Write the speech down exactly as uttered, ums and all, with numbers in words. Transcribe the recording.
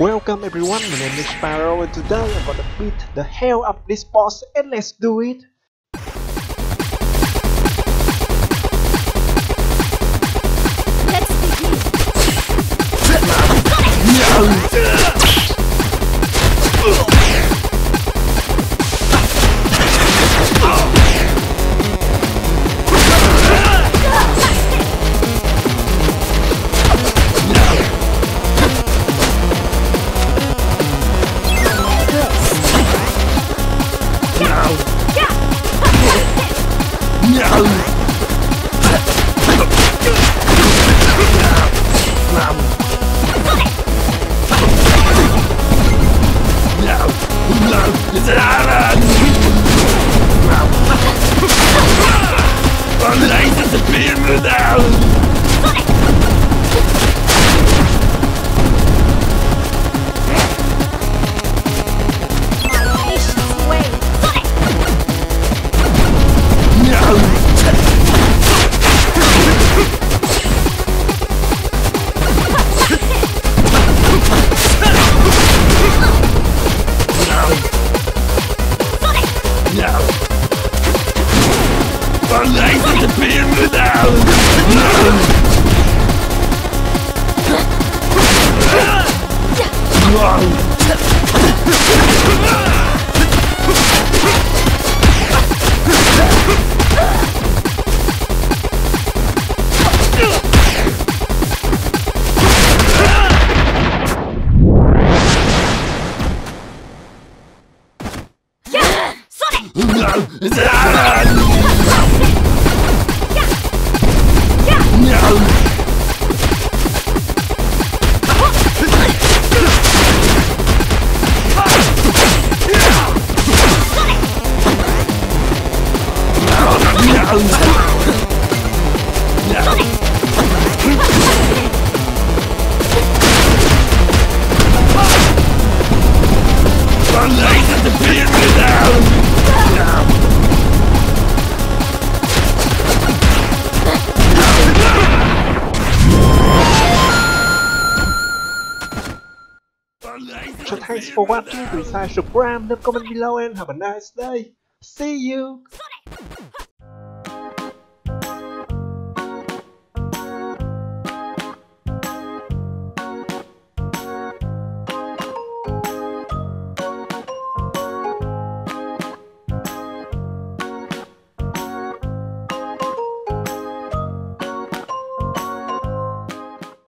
Welcome everyone, my name is Pharaoh and today I'm gonna beat the hell up this boss and let's do it! So thanks for watching, please subscribe, leave a comment below and have a nice day. See you!